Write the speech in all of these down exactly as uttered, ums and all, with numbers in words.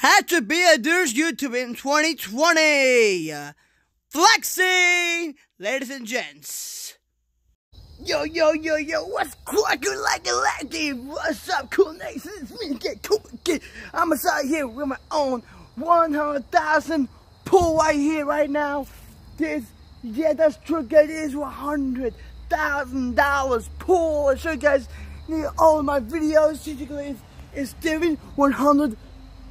had to be a dude's YouTube in twenty twenty. Flexing, ladies and gents. Yo, yo, yo, yo, what's crackin' like a lackey? What's up, CoolNation? It's me, Jake CoolMcGhee. I'm inside here with my own one hundred thousand pool right here, right now. This, yeah, that's true, guys. It is one hundred thousand dollars pool. I'm sure you guys need all of my videos. It's, it's giving one hundred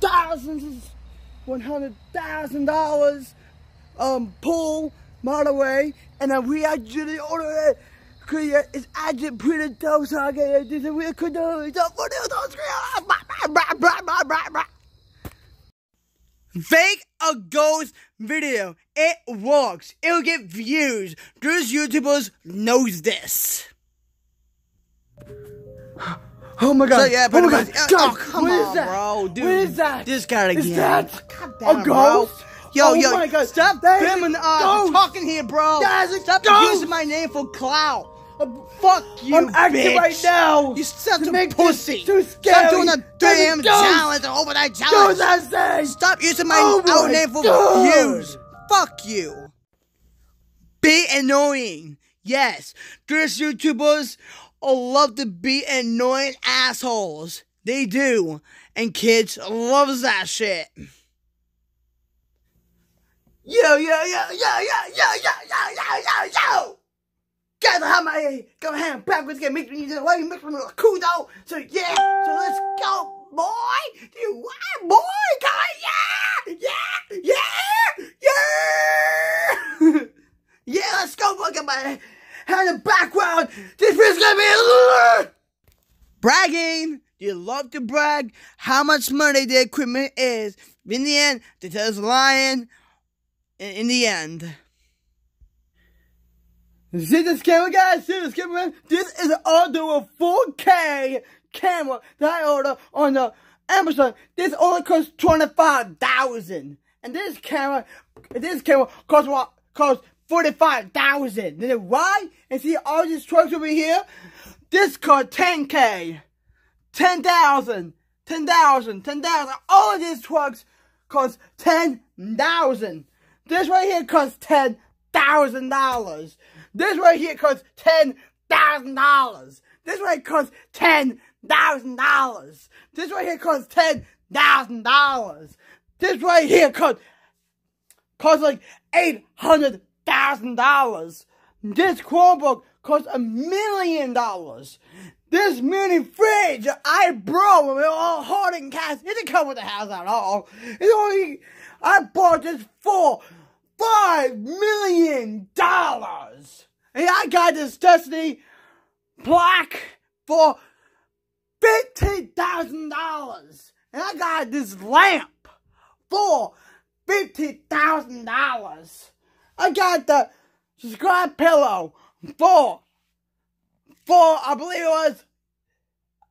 thousand dollars um, pool, by the way. And then we actually ordered it. It's actually pretty dope, so I get it. This is real cool. It's a video. Fake a ghost video. It works. It'll get views. Those YouTubers knows this. Oh my god. So, yeah, oh my god. god. Oh, come what on, is that? bro. Dude, what is that? This guy again. Is that oh, damn, a ghost? Bro. Yo, oh yo, my god. Stop bimming up. Talking here, bro. Stop ghost. using my name for clout. I'm, Fuck you, I'm acting bitch. right now. You such a pussy. Too Stop doing a damn challenge, an overnight challenge. That Stop using my oh own name for views. Fuck you. Be annoying. Yes, these YouTubers love to be annoying assholes. They do. And kids loves that shit. Yo, yo, yo, yo, yo, yo, yo, yo, yo, yo, yo. Guys, how my go ahead backwards again, make me the way you make me look cool though. So yeah, so let's go, boy. Do you want boy? Come on, yeah, yeah, yeah, yeah, yeah. Let's go, look at my hand in the background. This is gonna be a bragging. You love to brag how much money the equipment is. In the end, they tell us lying. In, in the end. See this camera, guys? See this camera, man? This is an order of four K camera that I ordered on the Amazon. This only costs twenty-five thousand dollars. And this camera, this camera costs what? Costs forty-five thousand dollars. Why? And see all these trucks over here? This cost ten K. ten thousand. ten thousand. ten thousand. All of these trucks cost ten thousand. This right here costs ten thousand dollars. This right here costs ten thousand dollars. This right here costs ten thousand dollars. This right here costs ten thousand dollars. This right here costs costs like eight hundred thousand dollars. This Chromebook costs a million dollars. This mini fridge I brought when we were all hoarding cash. It didn't come with the house at all. It's only I bought this for five million dollars. And I got this Destiny plaque for fifteen thousand dollars. And I got this lamp for fifty thousand dollars. I got the subscribe pillow for for I believe it was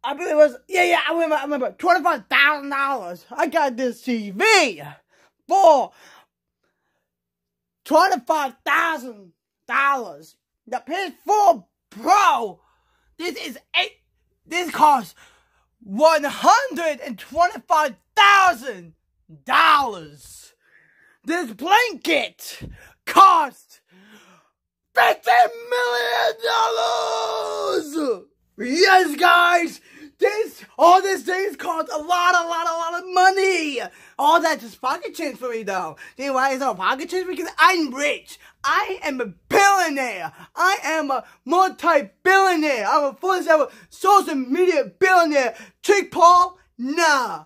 I believe it was yeah yeah I remember I remember twenty-five thousand dollars. I got this T V for twenty-five thousand dollars. The P S four Pro, this is eight. This costs one hundred and twenty-five thousand dollars. This blanket costs fifty million dollars. Yes, guys. This, all these things cost a lot, a lot, a lot of money. All that's just pocket change for me, though. You know why it's all pocket change? Because I'm rich. I am a billionaire. I am a multi-billionaire. I'm a full-time social media billionaire. Jake Paul? Nah.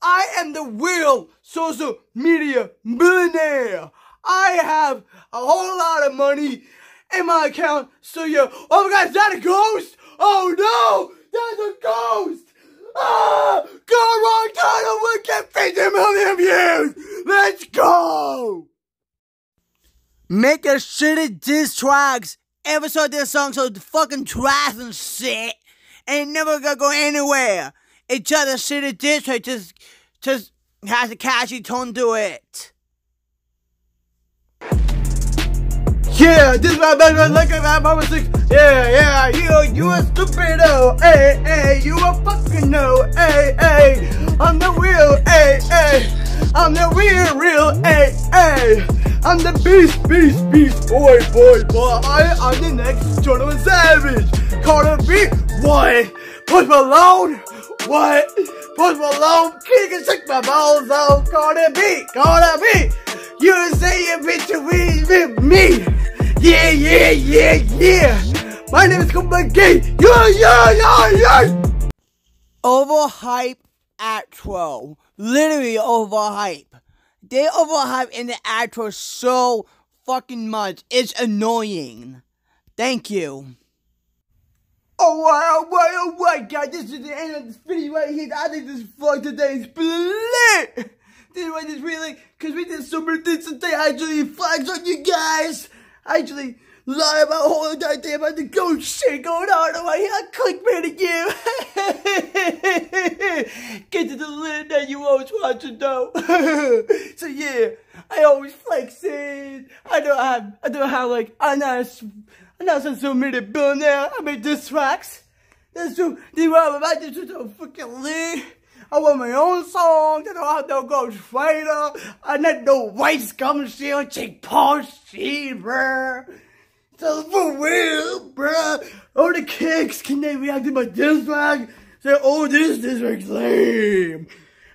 I am the real social media billionaire. I have a whole lot of money in my account. So, yeah. Oh, my God. Is that a ghost? Oh, no. That's a ghost! Ah! Go wrong title! We'll get fifty million views! Let's go! Make a shitty diss tracks. Ever saw this song so fucking trash and shit? Ain't never gonna go anywhere. It's just a shitty diss track, just, just has a catchy tone to it. Yeah, this is my best friend, look at that mama six. Yeah, yeah, you, you a stupid oh, hey, hey, you a fucking no, hey, hey, I'm the real, hey, hey. I'm the real, real, hey, hey. I'm the beast, beast, beast, boy, boy, boy. I am the next Jordan Savage Carter B. What? Post Malone? What? Post Malone? Kick and shake my balls out. Carter B, Carter B. You say you bitch to be with me. Yeah, yeah, yeah, yeah. My name is CoolMcGhee. Yeah, yeah, yeah, yeah. Overhype outro. Literally overhype. They overhype in the outro so fucking much. It's annoying. Thank you. Oh wow, wow, wow, guys, this is the end of this video right here. I think this vlog today is lit. This is why this really, cause we did so many things today. I actually flags on you guys. I actually lie about whole entire day about the ghost shit going on over here. I clickbait again. Get to the lid that you always watch it though. So yeah, I always flex it. I don't have, I don't have like, I'm not, I'm not some so many billionaire. I made diss tracks. That's so, they were about to do the fucking lid. I want my own song. I don't have no ghostwriter. I need no Rice Gum shit, Jake Paul shit, bruh. So for real, bruh. All the kicks, can they react to my diss track? Say, oh, this diss track's lame.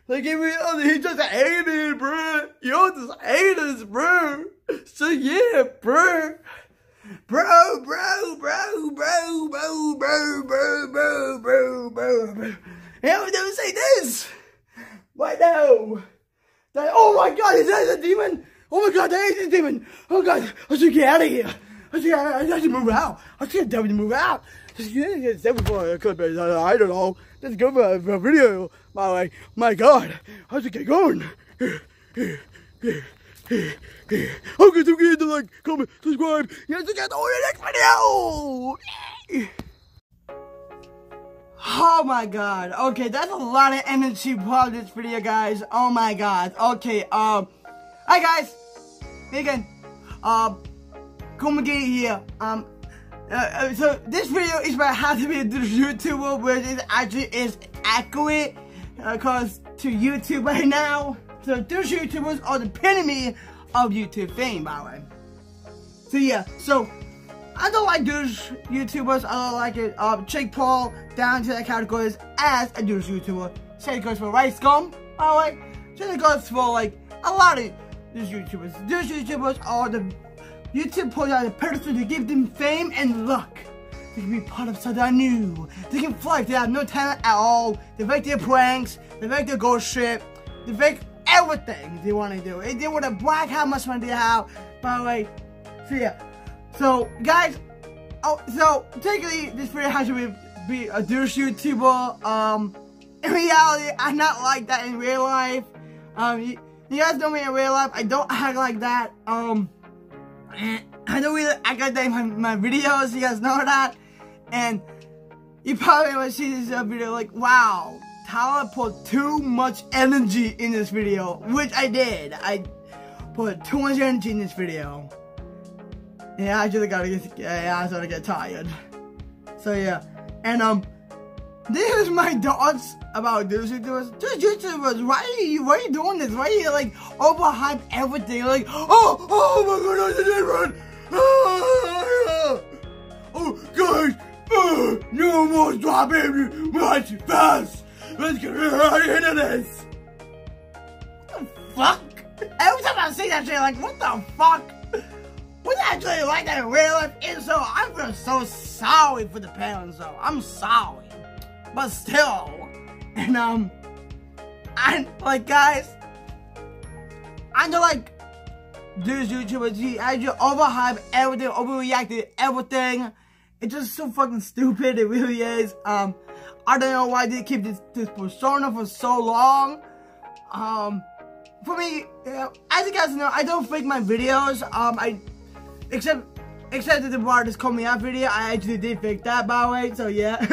Like every other, he just hated it, bruh. Yo, just hate us, bruh. So yeah, bruh. Bro, bro, bro, bro, bro, bro, bro, bro, bro, bro, bro. Yeah, I never say this! Right now! That, oh my god, is that a demon? Oh my god, that is a demon! Oh god, I should get out of here! I should, I, I should move out! I should definitely move out! It's definitely, I don't know. That's good for a video, by the way. My god, I should get going! How could you get to like, comment, subscribe? You have to get on the next video! Oh my god, okay, that's a lot of energy part of this video, guys. Oh my god, okay, um, hi guys, again, um, CoolMcGhee here, um, uh, so this video is about how to be a YouTuber, which is actually is accurate, uh, cause to YouTube right now, so those YouTubers are the epitome of YouTube fame, by the way. So yeah, so, I don't like those YouTubers, I don't like it. Um, Jake Paul, down to that category as a dude's YouTuber. Same goes for Rice Gum, alright? Same goes for like a lot of these YouTubers. Those YouTubers are the YouTube put out the person to give them fame and luck. They can be part of something new. They can flex, they have no talent at all. They fake their pranks, they fake their ghost shit, they fake everything they want to do. And they want to brag how much money they have, by the way. So yeah. So guys, oh, so technically this video has to be, be a douche YouTuber. Um, in reality, I'm not like that in real life. Um, you, you guys know me in real life. I don't act like that. Um, I don't really act like that in my, my videos. You guys know that. And you probably will see this video like, wow, Tyler put too much energy in this video, which I did. I put too much energy in this video. Yeah, I actually gotta get, yeah, I sort of get tired. So yeah, and um, this is my thoughts about those YouTubers. Those YouTubers, why are you, why are you doing this? Why are you like overhype everything? Like, oh, oh my god, I did run! Oh, oh guys, oh, no more dropping much fast. Let's get right into this. What the fuck? Every time I see that shit, like, what the fuck? Was actually like that in real life, and so I feel so sorry for the parents though. I'm sorry, but still, and um, I like guys, I know like these YouTubers, he actually overhyped everything, overreacted everything. It's just so fucking stupid. It really is. Um, I don't know why they keep this this persona for so long. Um, for me, you know, as you guys know, I don't fake my videos. Um, I. Except, except that the bar just called me out video, I actually did fake that by the way, so yeah.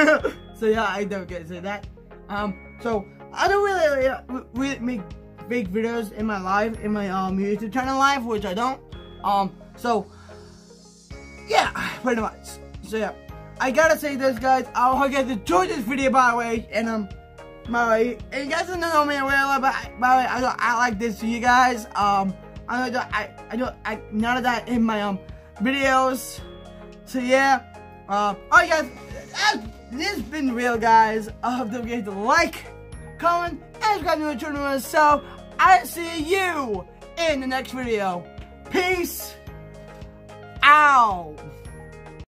So yeah, I don't get to say that. Um, so, I don't really, uh, really make fake videos in my life, in my um, YouTube channel life, which I don't. Um, so, yeah, pretty much. So yeah, I gotta say this guys, I hope you guys enjoyed this video by the way, and um, By the way, you guys don't know me well, but I, by the way, I don't act like this to you guys. Um, I don't, I, I don't, I none of that in my um videos. So yeah, uh, all right, guys, uh, this has been real, guys. I hope don't forget to like, comment, and subscribe to the channel. So I see you in the next video. Peace out.